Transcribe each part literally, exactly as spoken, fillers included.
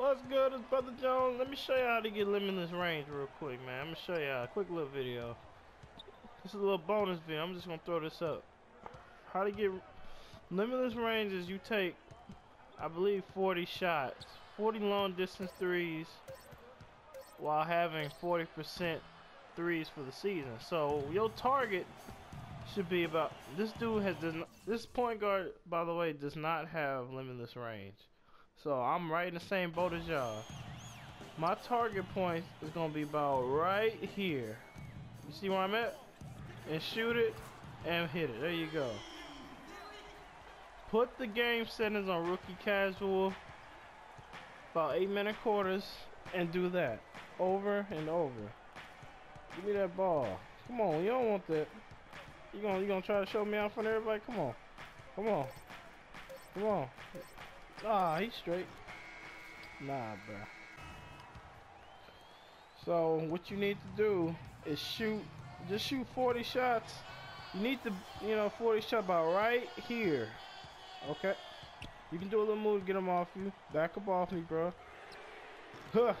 What's good, it's Brother Jones. Let me show you how to get limitless range real quick, man. I'm gonna show you a quick little video. This is a little bonus video. I'm just gonna throw this up. How to get limitless range is you take, I believe, forty shots, forty long distance threes, while having forty percent threes for the season. So your target should be about, this dude has does not, this point guard, by the way, does not have limitless range. So I'm right in the same boat as y'all. My target point is gonna be about right here. You see where I'm at? And shoot it and hit it. There you go. Put the game settings on rookie casual, about eight minute quarters, and do that over and over. Give me that ball. Come on, you don't want that. You gonna you gonna try to show me out in front of everybody? Come on, come on, come on. Ah, he's straight. Nah, bro. So what you need to do is shoot. Just shoot forty shots. You need to, you know, forty shot about right here. Okay. You can do a little move to get them off you. Back up off me, bro. Huh.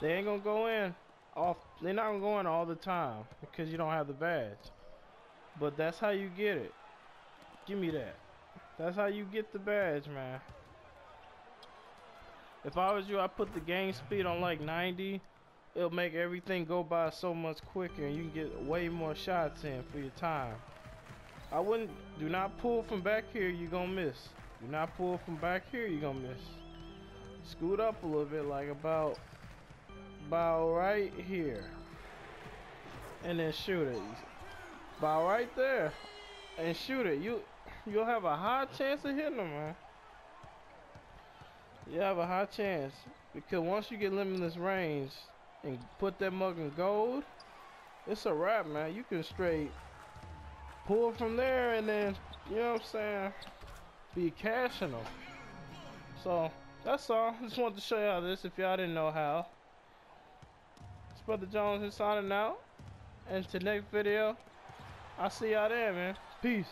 They ain't gonna go in. Off. They're not gonna go in all the time because you don't have the badge. But that's how you get it. Give me that. That's how you get the badge, man. If I was you, I'd put the game speed on like ninety. It'll make everything go by so much quicker and you can get way more shots in for your time. I wouldn't, do not pull from back here, you're gonna miss. Do not pull from back here, you're gonna miss. Scoot up a little bit, like about, about right here. And then shoot it. About right there. And shoot it. You, you'll have a high chance of hitting them, man. You have a high chance. Because once you get limitless range and put that mug in gold, it's a wrap, man. You can straight pull from there and then, you know what I'm saying, be cashing them. So, that's all. Just wanted to show y'all this if y'all didn't know how. It's Brother Jones here signing out. And to next video, I'll see y'all there, man. Peace.